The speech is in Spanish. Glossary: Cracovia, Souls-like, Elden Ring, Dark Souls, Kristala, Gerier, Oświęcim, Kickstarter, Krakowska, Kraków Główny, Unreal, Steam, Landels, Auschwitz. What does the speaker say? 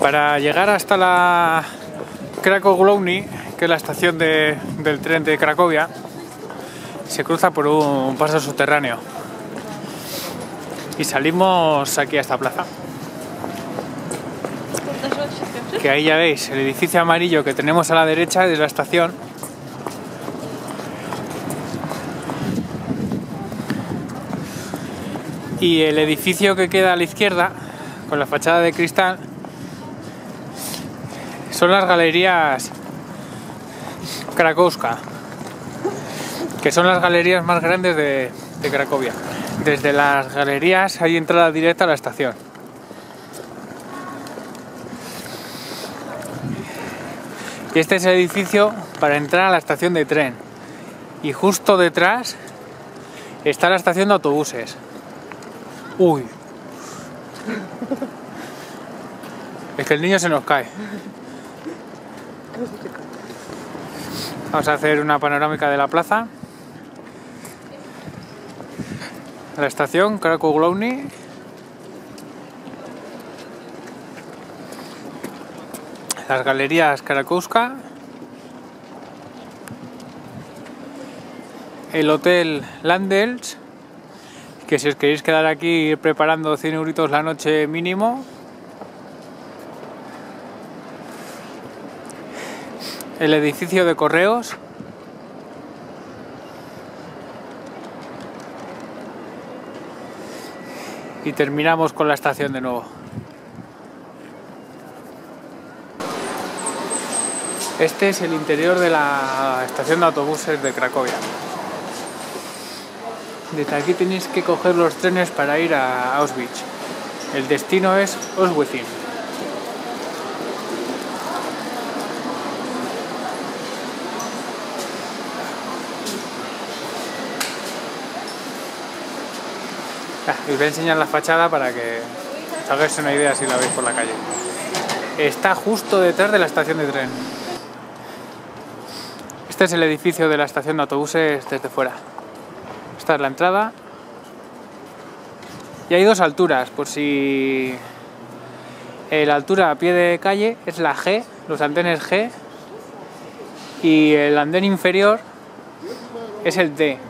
Para llegar hasta la Kraków Główny, que es la estación del tren de Cracovia, se cruza por un paso subterráneo y salimos aquí a esta plaza, que ahí ya veis el edificio amarillo que tenemos a la derecha de la estación. Y el edificio que queda a la izquierda, con la fachada de cristal, son las galerías Krakowska, que son las galerías más grandes de Cracovia. Desde las galerías hay entrada directa a la estación. Y este es el edificio para entrar a la estación de tren. Y justo detrás está la estación de autobuses. Uy, es que el niño se nos cae. Vamos a hacer una panorámica de la plaza, la estación Kraków Główny. Las galerías Krakowska, el hotel Landels, que si os queréis quedar aquí e ir preparando 100 euritos la noche mínimo. El edificio de correos. Y terminamos con la estación de nuevo. Este es el interior de la estación de autobuses de Cracovia. Desde aquí tenéis que coger los trenes para ir a Auschwitz. El destino es Oświęcim. Os voy a enseñar la fachada para que os hagáis una idea si la veis por la calle. Está justo detrás de la estación de tren. Este es el edificio de la estación de autobuses desde fuera. Esta es la entrada y hay dos alturas, por si la altura a pie de calle es la G, los andenes G, y el andén inferior es el D.